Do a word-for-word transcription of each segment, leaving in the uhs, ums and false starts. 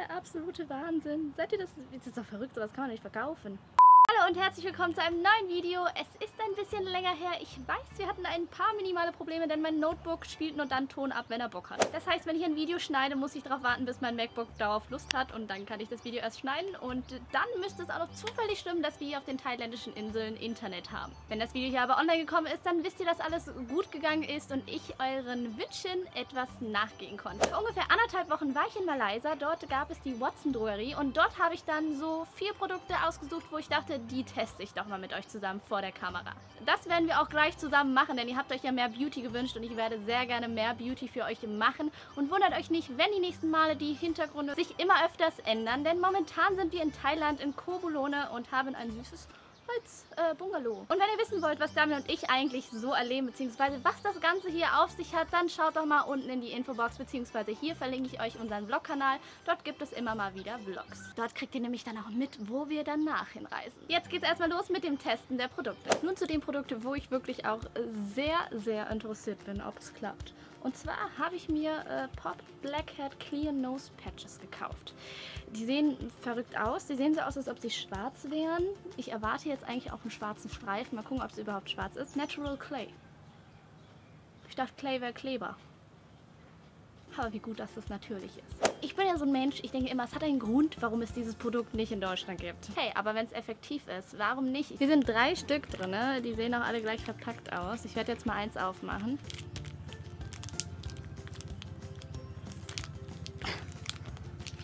der absolute Wahnsinn. Seid ihr das? Das ist doch verrückt, sowas kann man nicht verkaufen. Hallo und herzlich willkommen zu einem neuen Video. Es ist ein bisschen länger her. Ich weiß, wir hatten ein paar minimale Probleme, denn mein Notebook spielt nur dann Ton ab, wenn er Bock hat. Das heißt, wenn ich ein Video schneide, muss ich darauf warten, bis mein MacBook darauf Lust hat und dann kann ich das Video erst schneiden. Und dann müsste es auch noch zufällig stimmen, dass wir hier auf den thailändischen Inseln Internet haben. Wenn das Video hier aber online gekommen ist, dann wisst ihr, dass alles gut gegangen ist und ich euren Wünschen etwas nachgehen konnte. Für ungefähr anderthalb Wochen war ich in Malaysia. Dort gab es die Watson-Drogerie und dort habe ich dann so vier Produkte ausgesucht, wo ich dachte, die teste ich doch mal mit euch zusammen vor der Kamera. Das werden wir auch gleich zusammen machen, denn ihr habt euch ja mehr Beauty gewünscht und ich werde sehr gerne mehr Beauty für euch machen. Und wundert euch nicht, wenn die nächsten Male die Hintergründe sich immer öfters ändern, denn momentan sind wir in Thailand in Koh Bolone und haben ein süßes Holz-Bungalow. Und wenn ihr wissen wollt, was Damian und ich eigentlich so erleben, beziehungsweise was das Ganze hier auf sich hat, dann schaut doch mal unten in die Infobox, beziehungsweise hier verlinke ich euch unseren Vlog-Kanal. Dort gibt es immer mal wieder Vlogs. Dort kriegt ihr nämlich dann auch mit, wo wir danach hinreisen. Jetzt geht's erstmal los mit dem Testen der Produkte. Nun zu den Produkten, wo ich wirklich auch sehr, sehr interessiert bin, ob es klappt. Und zwar habe ich mir äh, Pop Blackhead Clear Nose Patches gekauft. Die sehen verrückt aus. Die sehen so aus, als ob sie schwarz wären. Ich erwarte jetzt eigentlich auch einen schwarzen Streifen. Mal gucken, ob es überhaupt schwarz ist. Natural Clay. Ich dachte, Clay wäre Kleber. Aber wie gut, dass das natürlich ist. Ich bin ja so ein Mensch, ich denke immer, es hat einen Grund, warum es dieses Produkt nicht in Deutschland gibt. Hey, aber wenn es effektiv ist, warum nicht? Hier sind drei Stück drin. Ne? Die sehen auch alle gleich verpackt aus. Ich werde jetzt mal eins aufmachen.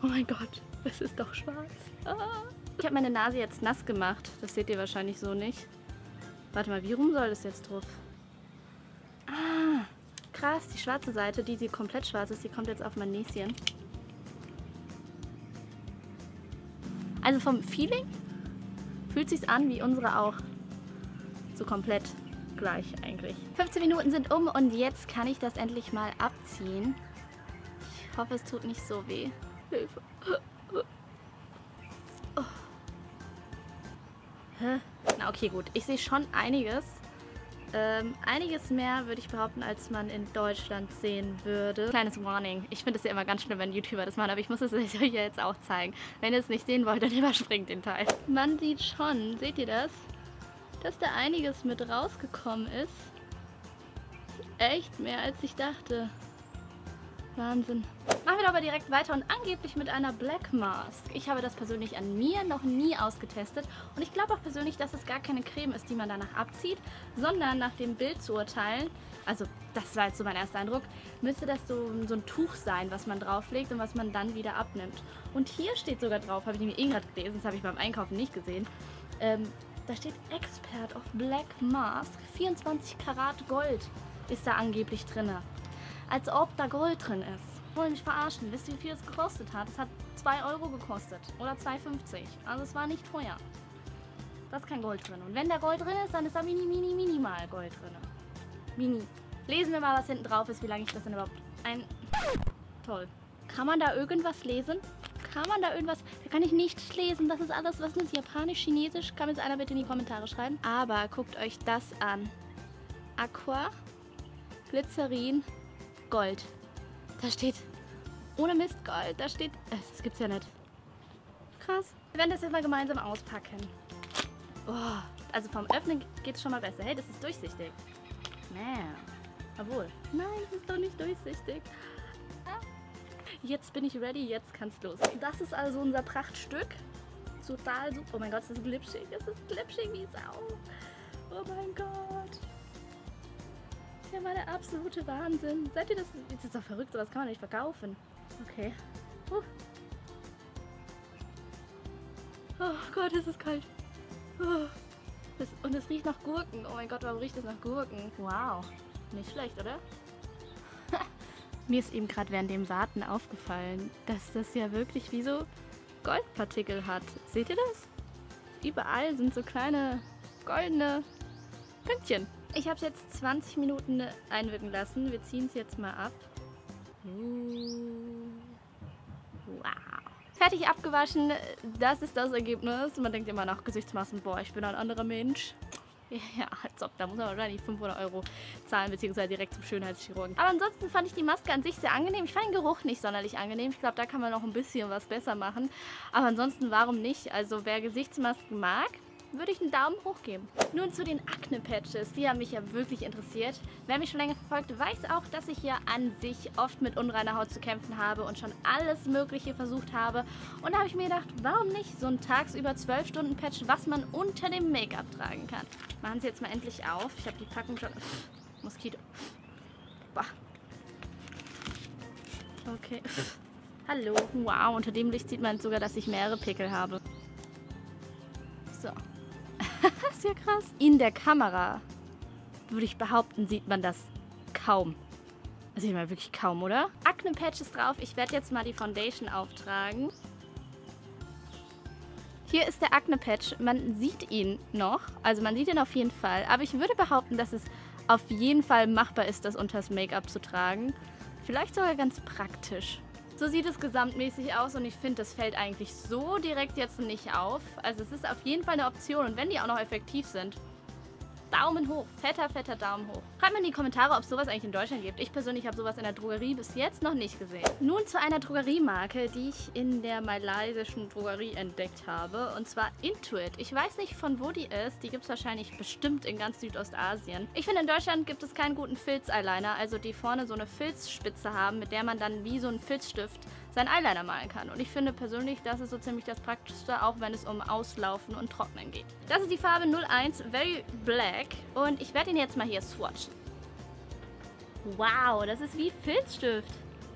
Oh mein Gott, es ist doch schwarz. Ah. Ich habe meine Nase jetzt nass gemacht. Das seht ihr wahrscheinlich so nicht. Warte mal, wie rum soll das jetzt drauf? Ah, krass, die schwarze Seite, die, die komplett schwarz ist, die kommt jetzt auf mein Näschen. Also vom Feeling fühlt es sich an wie unsere auch. So komplett gleich eigentlich. fünfzehn Minuten sind um und jetzt kann ich das endlich mal abziehen. Ich hoffe, es tut nicht so weh. Hilfe. Oh. Hä? Na okay, gut. Ich sehe schon einiges. Ähm, einiges mehr, würde ich behaupten, als man in Deutschland sehen würde. Kleines Warning. Ich finde es ja immer ganz schlimm, wenn YouTuber das machen, aber ich muss es euch ja jetzt auch zeigen. Wenn ihr es nicht sehen wollt, dann überspringt den Teil. Man sieht schon, seht ihr das? Dass da einiges mit rausgekommen ist. Echt mehr, als ich dachte. Wahnsinn. Machen wir doch aber direkt weiter und angeblich mit einer Black Mask. Ich habe das persönlich an mir noch nie ausgetestet und ich glaube auch persönlich, dass es gar keine Creme ist, die man danach abzieht, sondern nach dem Bild zu urteilen, also das war jetzt so mein erster Eindruck, müsste das so, so ein Tuch sein, was man drauflegt und was man dann wieder abnimmt. Und hier steht sogar drauf, habe ich mir eben gerade gelesen, das habe ich beim Einkaufen nicht gesehen, ähm, da steht Expert auf Black Mask, vierundzwanzig Karat Gold ist da angeblich drin. Als ob da Gold drin ist. Wollen mich verarschen. Wisst ihr, wie viel es gekostet hat? Es hat zwei Euro gekostet. Oder zwei Euro fünfzig. Also es war nicht teuer. Da ist kein Gold drin. Und wenn da Gold drin ist, dann ist da mini, mini, minimal Gold drin. Mini. Lesen wir mal, was hinten drauf ist, wie lange ich das denn überhaupt... Ein... Toll. Kann man da irgendwas lesen? Kann man da irgendwas... Da kann ich nichts lesen. Das ist alles, was ist Japanisch, Chinesisch. Kann mir jetzt einer bitte in die Kommentare schreiben. Aber guckt euch das an. Aqua, Glycerin, Gold. Da steht ohne Mist Gold. Da steht... Das gibt's ja nicht. Krass. Wir werden das jetzt mal gemeinsam auspacken. Oh, also vom Öffnen geht's schon mal besser. Hey, das ist durchsichtig. Man. Obwohl. Nein, das ist doch nicht durchsichtig. Ah. Jetzt bin ich ready. Jetzt kann's losgehen. Das ist also unser Prachtstück. Total super. Oh mein Gott, das ist glitschig. Das ist glitschig wie Sau. Oh mein Gott. Das war der absolute Wahnsinn. Seid ihr das? Das ist doch verrückt, sowas kann man nicht verkaufen. Okay. Uh. Oh Gott, es ist kalt. Uh. Das, und es riecht nach Gurken. Oh mein Gott, warum riecht es nach Gurken? Wow. Nicht schlecht, oder? Mir ist eben gerade während dem Warten aufgefallen, dass das ja wirklich wie so Goldpartikel hat. Seht ihr das? Überall sind so kleine goldene Pünktchen. Ich habe es jetzt zwanzig Minuten einwirken lassen. Wir ziehen es jetzt mal ab. Wow. Fertig abgewaschen. Das ist das Ergebnis. Man denkt immer nach Gesichtsmassen. Boah, ich bin ein anderer Mensch. Ja, als ob. Da muss man wahrscheinlich fünfhundert Euro zahlen, beziehungsweise direkt zum Schönheitschirurgen. Aber ansonsten fand ich die Maske an sich sehr angenehm. Ich fand den Geruch nicht sonderlich angenehm. Ich glaube, da kann man noch ein bisschen was besser machen. Aber ansonsten, warum nicht? Also, wer Gesichtsmasken mag, würde ich einen Daumen hoch geben. Nun zu den Akne-Patches. Die haben mich ja wirklich interessiert. Wer mich schon länger verfolgt, weiß auch, dass ich ja an sich oft mit unreiner Haut zu kämpfen habe und schon alles Mögliche versucht habe. Und da habe ich mir gedacht, warum nicht so ein tagsüber zwölf Stunden Patch, was man unter dem Make-up tragen kann. Machen Sie jetzt mal endlich auf. Ich habe die Packung schon... Moskito. Boah. Okay. Hallo. Wow, unter dem Licht sieht man sogar, dass ich mehrere Pickel habe. So. Das ist ja krass. In der Kamera, würde ich behaupten, sieht man das kaum. Das sieht man wirklich kaum, oder? Akne-Patches drauf. Ich werde jetzt mal die Foundation auftragen. Hier ist der Akne-Patch. Man sieht ihn noch. Also man sieht ihn auf jeden Fall. Aber ich würde behaupten, dass es auf jeden Fall machbar ist, das unter das Make-up zu tragen. Vielleicht sogar ganz praktisch. So sieht es gesamtmäßig aus und ich finde, das fällt eigentlich so direkt jetzt nicht auf. Also es ist auf jeden Fall eine Option und wenn die auch noch effektiv sind, Daumen hoch, fetter, fetter Daumen hoch. Schreibt mir in die Kommentare, ob es sowas eigentlich in Deutschland gibt. Ich persönlich habe sowas in der Drogerie bis jetzt noch nicht gesehen. Nun zu einer Drogeriemarke, die ich in der malaysischen Drogerie entdeckt habe. Und zwar Intuit. Ich weiß nicht, von wo die ist. Die gibt es wahrscheinlich bestimmt in ganz Südostasien. Ich finde, in Deutschland gibt es keinen guten Filz-Eyeliner. Also die vorne so eine Filzspitze haben, mit der man dann wie so einen Filzstift seinen Eyeliner malen kann. Und ich finde persönlich, das ist so ziemlich das Praktischste, auch wenn es um Auslaufen und Trocknen geht. Das ist die Farbe null eins Very Black. Und ich werde ihn jetzt mal hier swatchen. Wow, das ist wie Filzstift.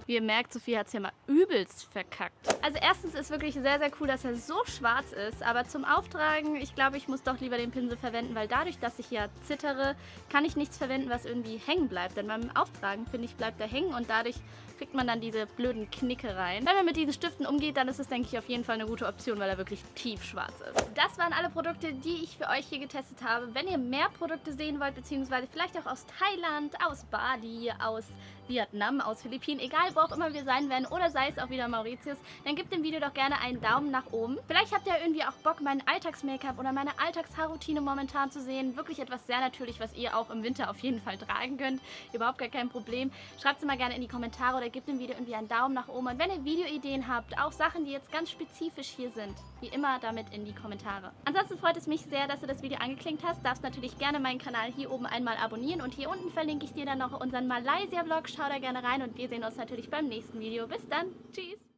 Wie ihr merkt, Sophie hat es hier mal übelst verkackt. Also erstens ist wirklich sehr, sehr cool, dass er so schwarz ist. Aber zum Auftragen, ich glaube, ich muss doch lieber den Pinsel verwenden, weil dadurch, dass ich ja zittere, kann ich nichts verwenden, was irgendwie hängen bleibt. Denn beim Auftragen, finde ich, bleibt er hängen und dadurch kriegt man dann diese blöden Knicke rein. Wenn man mit diesen Stiften umgeht, dann ist es, denke ich, auf jeden Fall eine gute Option, weil er wirklich tiefschwarz ist. Das waren alle Produkte, die ich für euch hier getestet habe. Wenn ihr mehr Produkte sehen wollt, beziehungsweise vielleicht auch aus Thailand, aus Bali, aus Vietnam, aus Philippinen, egal wo auch immer wir sein werden oder sei es auch wieder Mauritius, dann gebt dem Video doch gerne einen Daumen nach oben. Vielleicht habt ihr irgendwie auch Bock, meinen Alltags-Make-up oder meine Alltagshaarroutine momentan zu sehen. Wirklich etwas sehr natürlich, was ihr auch im Winter auf jeden Fall tragen könnt. Überhaupt gar kein Problem. Schreibt es mal gerne in die Kommentare oder gebt dem Video irgendwie einen Daumen nach oben. Und wenn ihr Videoideen habt, auch Sachen, die jetzt ganz spezifisch hier sind, wie immer damit in die Kommentare. Ansonsten freut es mich sehr, dass du das Video angeklickt hast. Darfst natürlich gerne meinen Kanal hier oben einmal abonnieren und hier unten verlinke ich dir dann noch unseren Malaysia-Vlog. Schau da gerne rein und wir sehen uns natürlich beim nächsten Video. Bis dann. Tschüss.